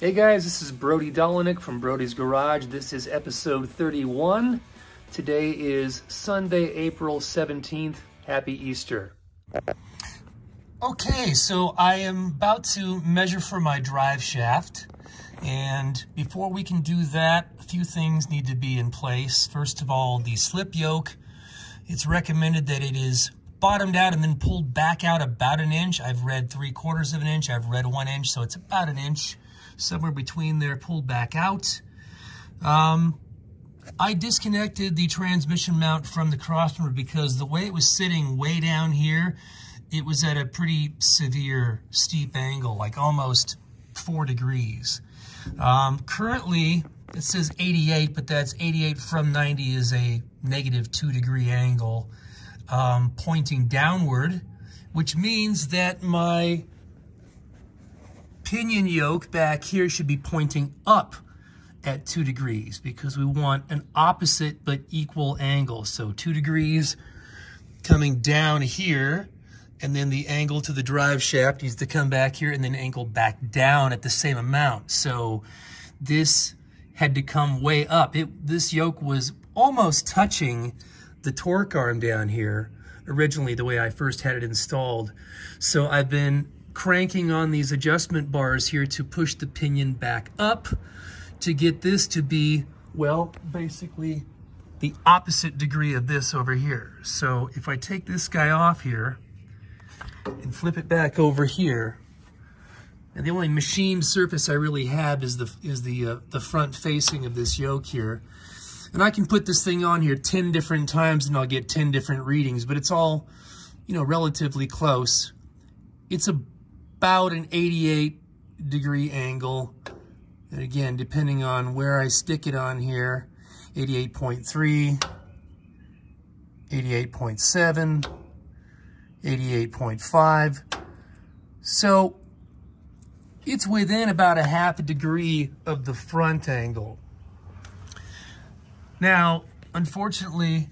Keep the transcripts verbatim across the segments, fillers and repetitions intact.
Hey guys, this is Brody Dolyniuk from Brody's Garage. This is episode thirty-one. Today is Sunday, April seventeenth. Happy Easter. Okay, so I am about to measure for my drive shaft. And before we can do that, a few things need to be in place. First of all, the slip yoke. It's recommended that it is bottomed out and then pulled back out about an inch. I've read three quarters of an inch. I've read one inch, so it's about an inch. Somewhere between there, pulled back out. Um, I disconnected the transmission mount from the crossmember because the way it was sitting way down here, it was at a pretty severe steep angle, like almost four degrees. Um, currently, it says eighty-eight, but that's eighty-eight from ninety is a negative two degree angle um, pointing downward, which means that my pinion yoke back here should be pointing up at two degrees because we want an opposite but equal angle. So two degrees coming down here, and then the angle to the drive shaft needs to come back here and then angle back down at the same amount. So this had to come way up. It, this yoke was almost touching the torque arm down here originally the way I first had it installed. So I've been cranking on these adjustment bars here to push the pinion back up to get this to be, well, basically the opposite degree of this over here. So if I take this guy off here and flip it back over here, and the only machined surface I really have is the is the uh, the front facing of this yoke here, and I can put this thing on here ten different times and I'll get ten different readings, but it's all, you know, relatively close. It's a about an eighty-eight degree angle. And again, depending on where I stick it on here, eighty-eight point three, eighty-eight point seven, eighty-eight point five. So it's within about a half a degree of the front angle. Now, unfortunately,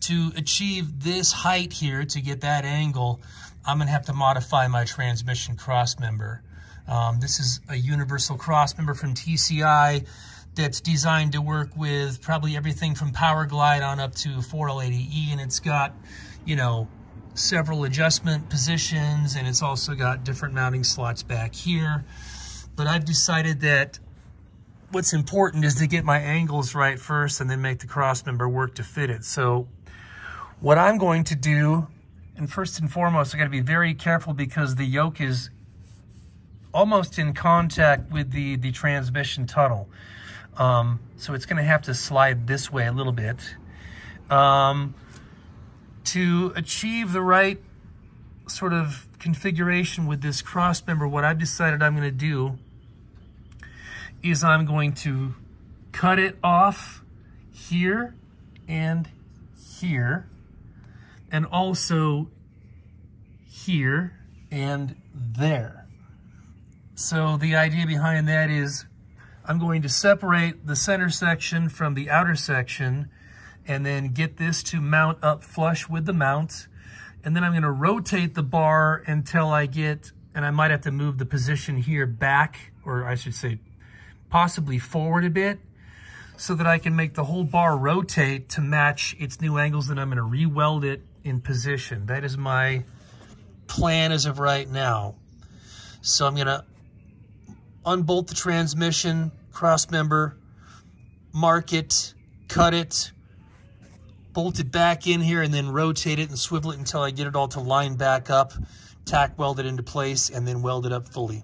to achieve this height here, to get that angle, I'm gonna have to modify my transmission crossmember. Um, this is a universal crossmember from T C I that's designed to work with probably everything from PowerGlide on up to four L eighty E, and it's got, you know, several adjustment positions, and it's also got different mounting slots back here. But I've decided that what's important is to get my angles right first and then make the crossmember work to fit it. So what I'm going to do, and first and foremost, I got to be very careful because the yoke is almost in contact with the, the transmission tunnel. Um, so it's going to have to slide this way a little bit. Um, to achieve the right sort of configuration with this crossmember, what I've decided I'm going to do is I'm going to cut it off here and here, and also here and there. So the idea behind that is I'm going to separate the center section from the outer section and then get this to mount up flush with the mount. And then I'm gonna rotate the bar until I get, and I might have to move the position here back, or I should say possibly forward a bit, so that I can make the whole bar rotate to match its new angles, and I'm gonna re-weld it in position. That is my plan as of right now. So I'm gonna unbolt the transmission crossmember, mark it, cut it, bolt it back in here, and then rotate it and swivel it until I get it all to line back up, tack weld it into place, and then weld it up fully.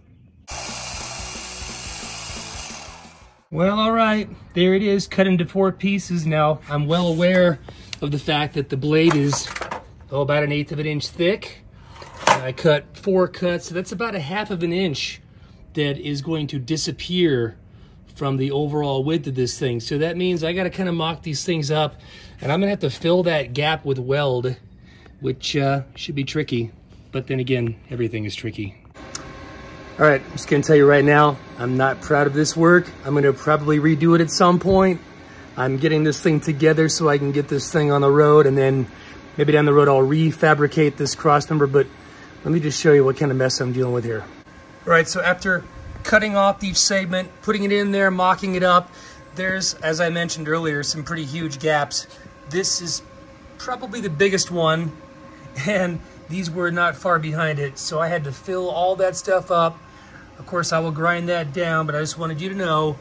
Well, all right, there it is, cut into four pieces. Now, I'm well aware of the fact that the blade is oh, about an eighth of an inch thick. And I cut four cuts, so that's about a half of an inch that is going to disappear from the overall width of this thing. So that means I gotta kind of mock these things up, and I'm gonna have to fill that gap with weld, which uh, should be tricky. But then again, everything is tricky. All right, I'm just gonna tell you right now, I'm not proud of this work. I'm gonna probably redo it at some point. I'm getting this thing together so I can get this thing on the road, and then maybe down the road I'll refabricate this crossmember, but let me just show you what kind of mess I'm dealing with here. All right, so after cutting off each segment, putting it in there, mocking it up. There's, as I mentioned earlier, some pretty huge gaps. This is probably the biggest one, and these were not far behind it, so I had to fill all that stuff up. Of course, I will grind that down, but I just wanted you to know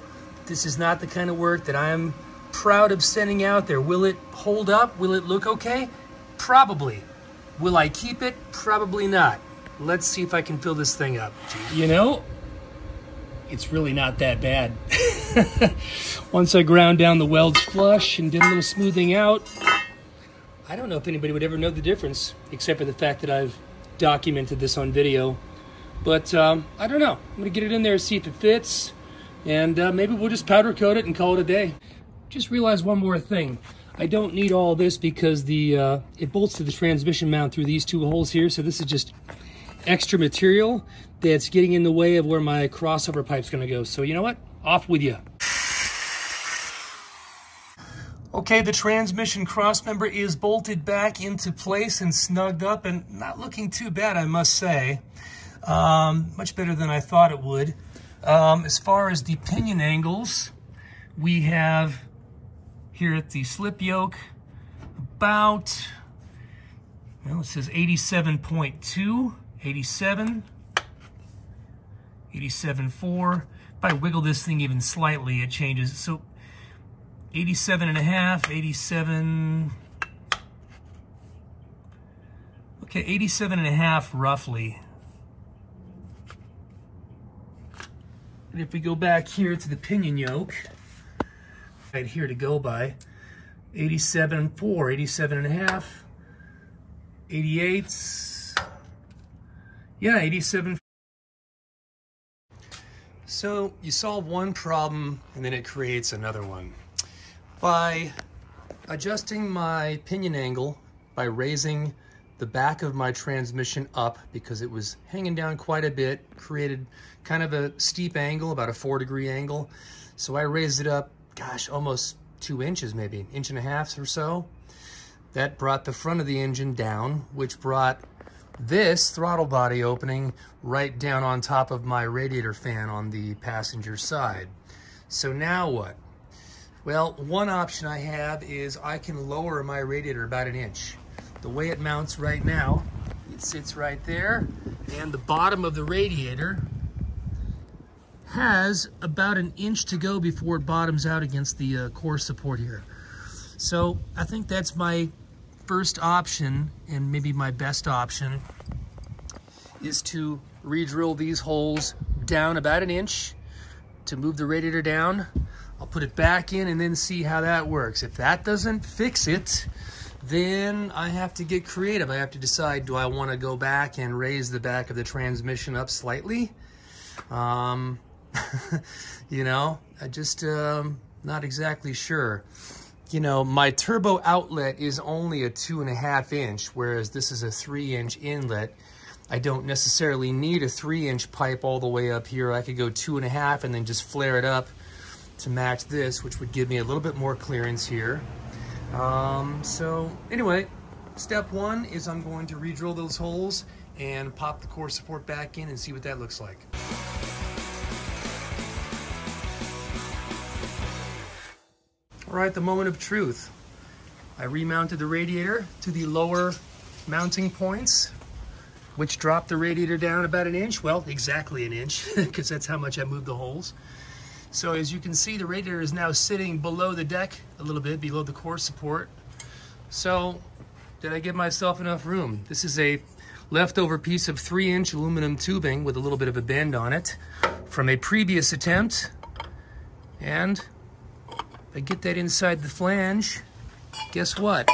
this is not the kind of work that I'm proud of sending out there. Will it hold up? Will it look okay? Probably. Will I keep it? Probably not. Let's see if I can fill this thing up. You know, it's really not that bad. Once I ground down the welds flush and did a little smoothing out, I don't know if anybody would ever know the difference, except for the fact that I've documented this on video. But um, I don't know. I'm going to get it in there and see if it fits. And uh, maybe we'll just powder coat it and call it a day. Just realized one more thing. I don't need all this because the uh, it bolts to the transmission mount through these two holes here. So this is just extra material that's getting in the way of where my crossover pipe's going to go. So you know what? Off with you. Okay, the transmission crossmember is bolted back into place and snugged up, and not looking too bad, I must say. Um, much better than I thought it would. Um, as far as the pinion angles, we have here at the slip yoke about, well, it says eighty-seven point two, eighty-seven, eighty-seven point four. If I wiggle this thing even slightly, it changes. So eighty-seven and a half, eighty-seven. Okay, eighty-seven and a half roughly. And if we go back here to the pinion yoke, right here to go by, eighty-seven point four, eighty-seven and a half, eighty-eight, yeah, eighty-seven. So you solve one problem and then it creates another one. By adjusting my pinion angle, by raising the back of my transmission up because it was hanging down quite a bit, created kind of a steep angle, about a four degree angle. So I raised it up, gosh, almost two inches maybe, an inch and a half or so. That brought the front of the engine down, which brought this throttle body opening right down on top of my radiator fan on the passenger side. So now what? Well, one option I have is I can lower my radiator about an inch. The way it mounts right now, it sits right there, and the bottom of the radiator has about an inch to go before it bottoms out against the uh, core support here. So I think that's my first option, and maybe my best option, is to re-drill these holes down about an inch to move the radiator down. I'll put it back in and then see how that works. If that doesn't fix it, then I have to get creative. I have to decide, do I want to go back and raise the back of the transmission up slightly? Um, you know, I just um, not exactly sure. You know, my turbo outlet is only a two and a half inch, whereas this is a three inch inlet. I don't necessarily need a three inch pipe all the way up here. I could go two and a half and then just flare it up to match this, which would give me a little bit more clearance here. Um, so anyway, step one is I'm going to re-drill those holes and pop the core support back in and see what that looks like. All right, the moment of truth. I remounted the radiator to the lower mounting points, which dropped the radiator down about an inch. Well, exactly an inch, because that's how much I moved the holes. So as you can see, the radiator is now sitting below the deck a little bit, below the core support. So did I give myself enough room? This is a leftover piece of three inch aluminum tubing with a little bit of a bend on it from a previous attempt. And if I get that inside the flange, guess what?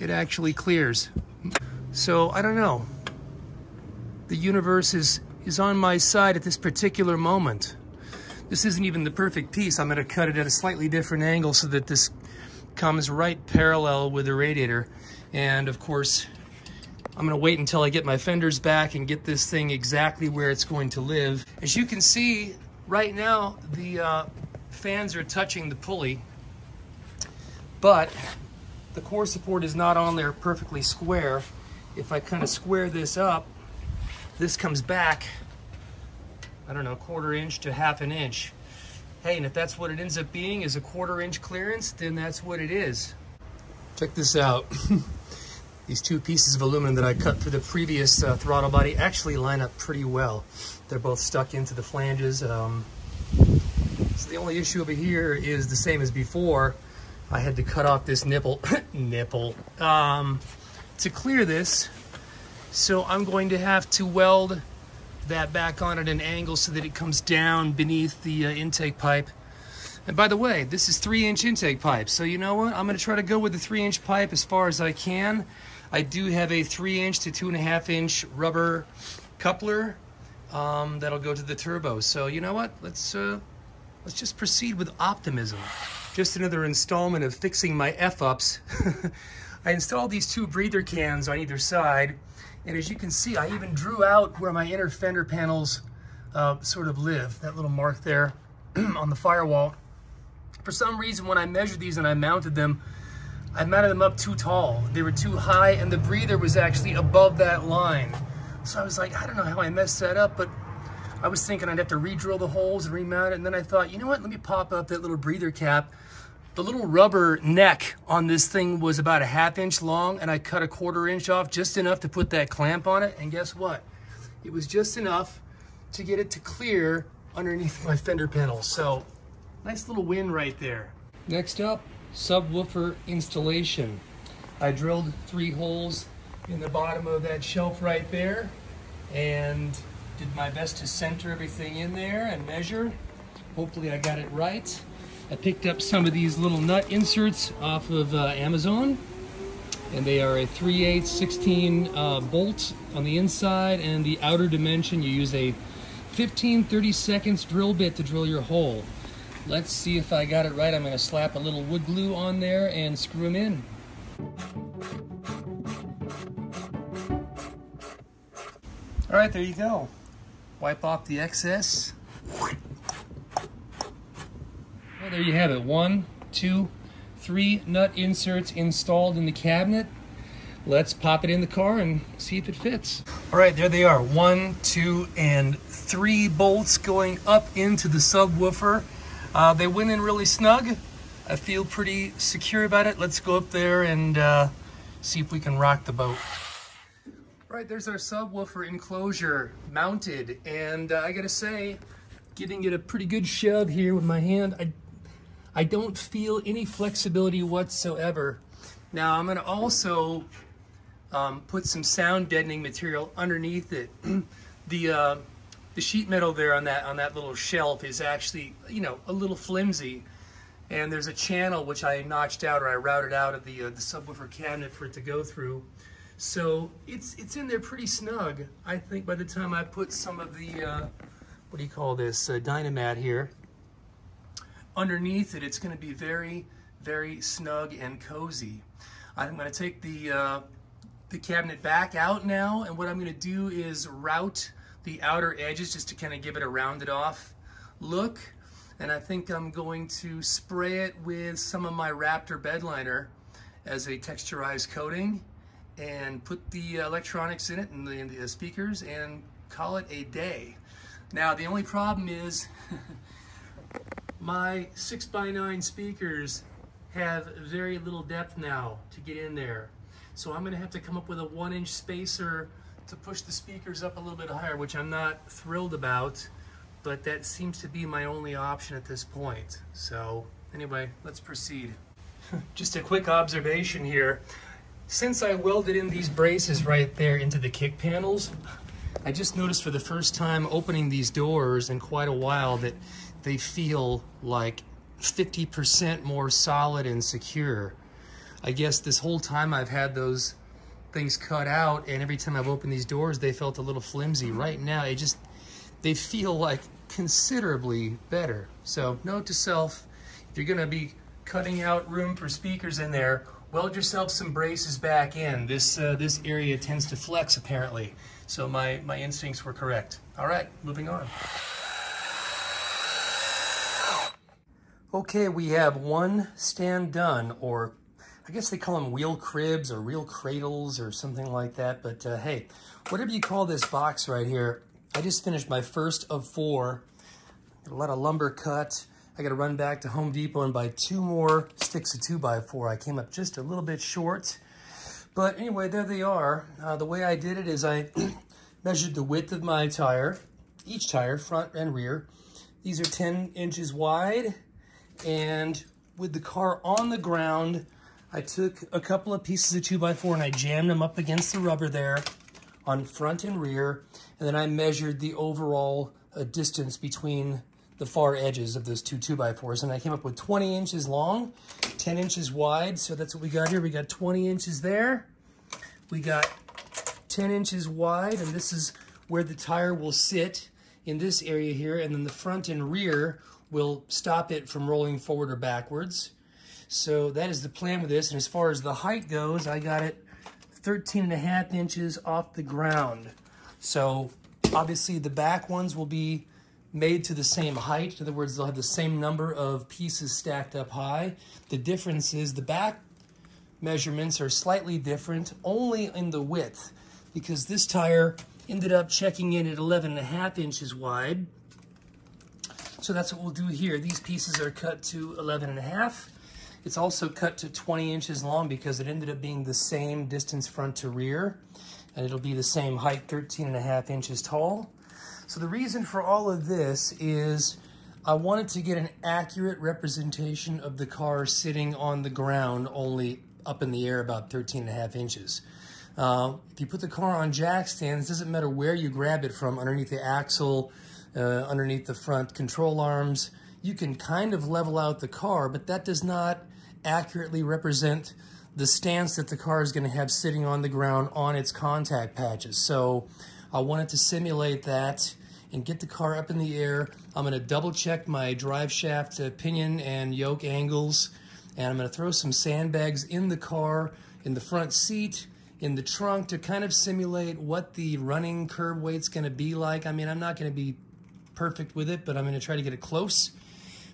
It actually clears. So I don't know. The universe is is on my side at this particular moment. This isn't even the perfect piece. I'm gonna cut it at a slightly different angle so that this comes right parallel with the radiator. And of course, I'm gonna wait until I get my fenders back and get this thing exactly where it's going to live. As you can see, right now, the uh, fans are touching the pulley, but the core support is not on there perfectly square. If I kind of square this up, This comes back, I don't know, quarter inch to half an inch. Hey, and if that's what it ends up being, is a quarter inch clearance, then that's what it is. Check this out. These two pieces of aluminum that I cut for the previous uh, throttle body actually line up pretty well. They're both stuck into the flanges. Um, so the only issue over here is the same as before. I had to cut off this nipple, nipple, um, to clear this. So I'm going to have to weld that back on at an angle so that it comes down beneath the uh, intake pipe. And by the way, this is three inch intake pipe. So you know what? I'm gonna try to go with the three inch pipe as far as I can. I do have a three inch to two and a half inch rubber coupler um, that'll go to the turbo. So you know what? Let's, uh, let's just proceed with optimism. Just another installment of fixing my F-ups. I installed these two breather cans on either side. And as you can see, I even drew out where my inner fender panels uh, sort of live, that little mark there on the firewall. For some reason, when I measured these and I mounted them, I mounted them up too tall. They were too high, and the breather was actually above that line. So I was like, I don't know how I messed that up, but I was thinking I'd have to re-drill the holes and remount it. And then I thought, you know what, let me pop up that little breather cap. The little rubber neck on this thing was about a half inch long, and I cut a quarter inch off just enough to put that clamp on it. And guess what? It was just enough to get it to clear underneath my fender panel. So nice little win right there. Next up, subwoofer installation. I drilled three holes in the bottom of that shelf right there and did my best to center everything in there and measure. Hopefully I got it right. I picked up some of these little nut inserts off of uh, Amazon, and they are a three eighths sixteen uh, bolt on the inside, and the outer dimension you use a fifteen thirty-seconds drill bit to drill your hole. Let's see if I got it right. I'm going to slap a little wood glue on there and screw them in. All right, there you go. Wipe off the excess. There you have it. One, two, three nut inserts installed in the cabinet. Let's pop it in the car and see if it fits. All right, there they are. One, two, and three bolts going up into the subwoofer. Uh, they went in really snug. I feel pretty secure about it. Let's go up there and uh, see if we can rock the boat. All right, there's our subwoofer enclosure mounted. And uh, I gotta say, giving it a pretty good shove here with my hand. I I don't feel any flexibility whatsoever. Now I'm gonna also um, put some sound deadening material underneath it. the uh, the sheet metal there on that on that little shelf is actually, you know, a little flimsy, and there's a channel which I notched out or I routed out of the uh, the subwoofer cabinet for it to go through. So it's it's in there pretty snug. I think by the time I put some of the uh, what do you call this, uh, Dynamat here, underneath it, it's gonna be very, very snug and cozy. I'm gonna take the, uh, the cabinet back out now, and what I'm gonna do is route the outer edges just to kind of give it a rounded off look. And I think I'm going to spray it with some of my Raptor bed liner as a texturized coating and put the electronics in it and the, and the speakers and call it a day. Now, the only problem is my six by nine speakers have very little depth now to get in there. So I'm gonna have to come up with a one inch spacer to push the speakers up a little bit higher, which I'm not thrilled about, but that seems to be my only option at this point. So anyway, let's proceed. Just a quick observation here. Since I welded in these braces right there into the kick panels, I just noticed for the first time opening these doors in quite a while that they feel like fifty percent more solid and secure. I guess this whole time I've had those things cut out, and every time I've opened these doors, they felt a little flimsy. Right now, it just, they feel like considerably better. So note to self, if you're gonna be cutting out room for speakers in there, weld yourself some braces back in. This, uh, this area tends to flex apparently. So my, my instincts were correct. All right, moving on. Okay, we have one stand done, or I guess they call them wheel cribs or wheel cradles or something like that. But uh, hey, whatever you call this box right here, I just finished my first of four. Got a lot of lumber cut. I got to run back to Home Depot and buy two more sticks of two by four. I came up just a little bit short. But anyway, there they are. Uh, the way I did it is I measured the width of my tire, each tire, front and rear. These are ten inches wide. And with the car on the ground, I took a couple of pieces of two by four and I jammed them up against the rubber there on front and rear. And then I measured the overall uh, distance between the far edges of those two two by fours, and I came up with twenty inches long, ten inches wide. So that's what we got here. We got twenty inches there. We got ten inches wide, and this is where the tire will sit in this area here, and then the front and rear will stop it from rolling forward or backwards. So that is the plan with this. And as far as the height goes, I got it thirteen and a half inches off the ground. So obviously the back ones will be made to the same height. In other words, they'll have the same number of pieces stacked up high. The difference is the back measurements are slightly different, only in the width, because this tire ended up checking in at eleven and a half inches wide. So that's what we'll do here. These pieces are cut to eleven and a half. It's also cut to twenty inches long because it ended up being the same distance front to rear, and it'll be the same height, thirteen and a half inches tall. So the reason for all of this is I wanted to get an accurate representation of the car sitting on the ground, only up in the air about thirteen and a half inches. Uh, if you put the car on jack stands, it doesn't matter where you grab it from, underneath the axle, uh, underneath the front control arms, you can kind of level out the car, but that does not accurately represent the stance that the car is going to have sitting on the ground on its contact patches. So I wanted to simulate that and get the car up in the air. I'm going to double check my drive shaft uh, pinion and yoke angles, and I'm going to throw some sandbags in the car, in the front seat, in the trunk, to kind of simulate what the running curb weight's going to be like. I mean, I'm not going to be perfect with it, but I'm going to try to get it close,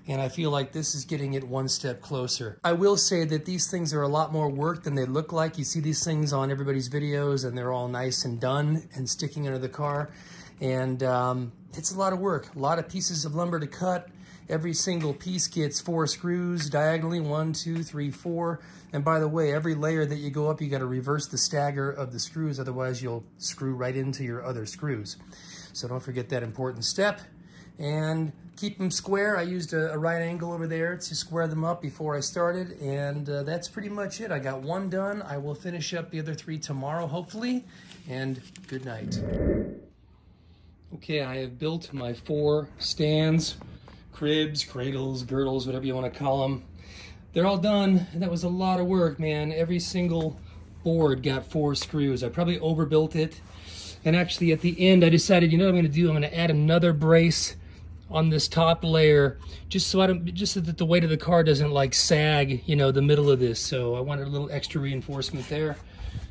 and I feel like this is getting it one step closer. I will say that these things are a lot more work than they look like. You see these things on everybody's videos and they're all nice and done and sticking under the car. And um, it's a lot of work, a lot of pieces of lumber to cut. Every single piece gets four screws diagonally, one, two, three, four. And by the way, every layer that you go up, you gotta reverse the stagger of the screws, otherwise you'll screw right into your other screws. So don't forget that important step. And keep them square. I used a, a right angle over there to square them up before I started, and uh, that's pretty much it. I got one done. I will finish up the other three tomorrow, hopefully, and good night. Okay, I have built my four stands, cribs, cradles, girdles, whatever you want to call them. They're all done, and that was a lot of work, man. Every single board got four screws. I probably overbuilt it, and actually at the end I decided, you know what I'm going to do? I'm going to add another brace on this top layer, just so I don't, just so that the weight of the car doesn't like sag, you know, the middle of this. So I wanted a little extra reinforcement there.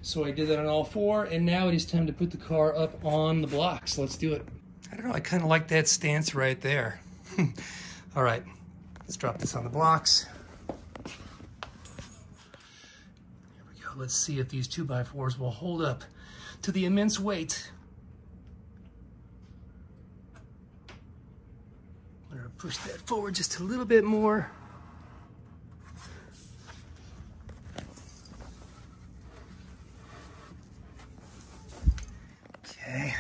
So I did that on all four, and now it is time to put the car up on the blocks. Let's do it. I don't know, I kind of like that stance right there. All right, let's drop this on the blocks. Here we go. Let's see if these two by fours will hold up to the immense weight. Push that forward just a little bit more. Okay.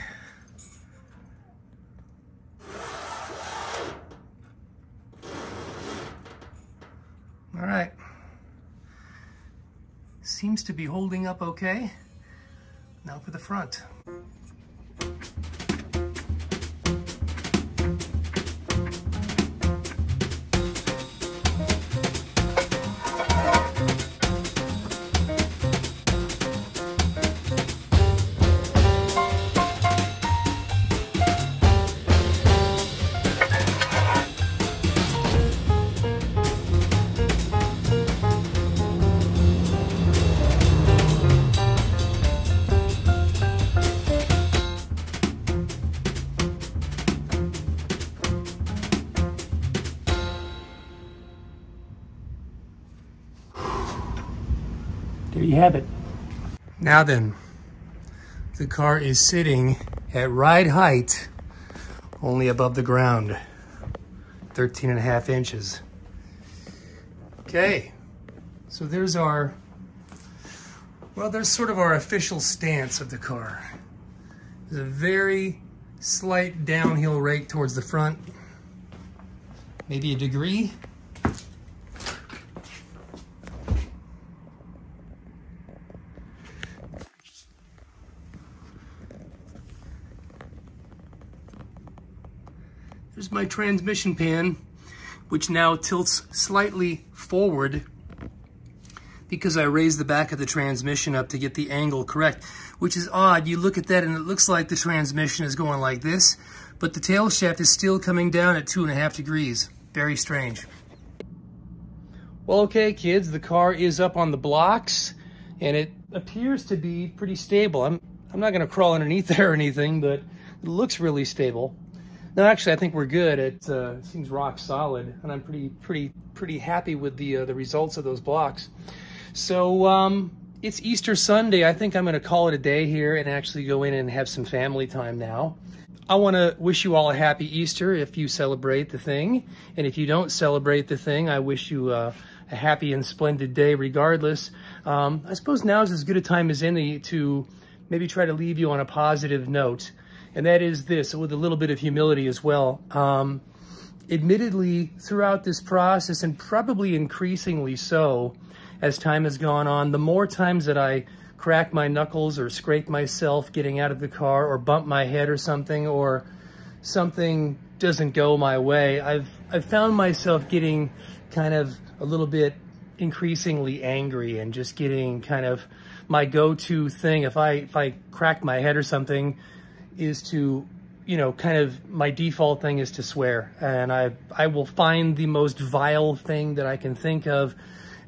All right. Seems to be holding up okay. Now for the front. There you have it. Now then, the car is sitting at ride height, only above the ground, thirteen and a half inches. Okay, so there's our, well, there's sort of our official stance of the car. There's a very slight downhill rake towards the front, maybe a degree. There's my transmission pan, which now tilts slightly forward because I raised the back of the transmission up to get the angle correct, which is odd. You look at that and it looks like the transmission is going like this, but the tail shaft is still coming down at two and a half degrees. Very strange. Well, okay kids, the car is up on the blocks and it appears to be pretty stable. I'm, I'm not gonna crawl underneath there or anything, but it looks really stable. No, actually, I think we're good. It uh, seems rock solid, and I'm pretty, pretty, pretty happy with the uh, the results of those blocks. So um, it's Easter Sunday. I think I'm going to call it a day here and actually go in and have some family time now. I want to wish you all a happy Easter if you celebrate the thing, and if you don't celebrate the thing, I wish you uh, a happy and splendid day regardless. Um, I suppose now is as good a time as any to maybe try to leave you on a positive note. And that is this, with a little bit of humility as well. Um, admittedly, throughout this process, and probably increasingly so as time has gone on, the more times that I crack my knuckles or scrape myself getting out of the car or bump my head or something, or something doesn't go my way, I've, I've found myself getting kind of a little bit increasingly angry and just getting kind of my go-to thing. If I, if I crack my head or something, is to, you know, kind of my default thing is to swear. And I, I will find the most vile thing that I can think of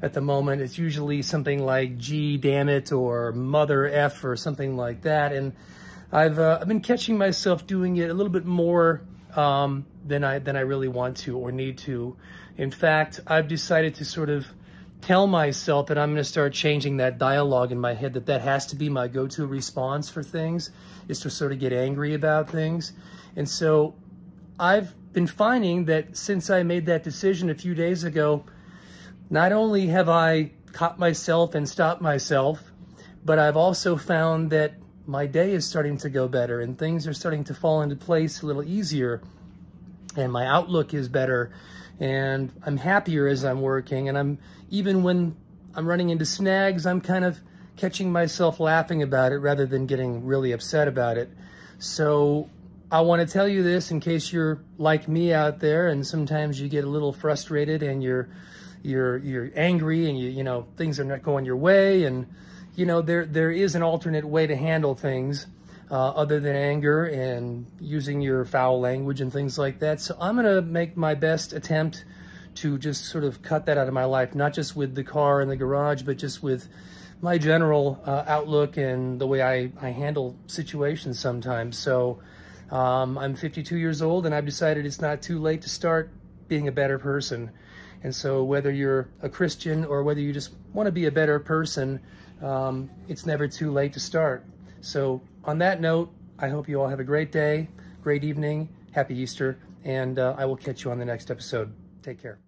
at the moment. It's usually something like, gee, damn it, or mother F or something like that. And I've, uh, I've been catching myself doing it a little bit more um, than I, than I really want to or need to. In fact, I've decided to sort of tell myself that I'm going to start changing that dialogue in my head, that that has to be my go-to response for things, is to sort of get angry about things. And so I've been finding that since I made that decision a few days ago, not only have I caught myself and stopped myself, but I've also found that my day is starting to go better and things are starting to fall into place a little easier, and my outlook is better, and I'm happier as I'm working. And I'm, even when I'm running into snags, I'm kind of catching myself laughing about it rather than getting really upset about it. So I want to tell you this in case you're like me out there and sometimes you get a little frustrated and you're you're you're angry and you you know things are not going your way, and you know there there is an alternate way to handle things Uh, other than anger and using your foul language and things like that. So I'm going to make my best attempt to just sort of cut that out of my life, not just with the car and the garage, but just with my general uh, outlook and the way I, I handle situations sometimes. So um, I'm fifty-two years old and I've decided it's not too late to start being a better person. And so whether you're a Christian or whether you just want to be a better person, um, it's never too late to start. So on that note, I hope you all have a great day, great evening, happy Easter, and uh, I will catch you on the next episode. Take care.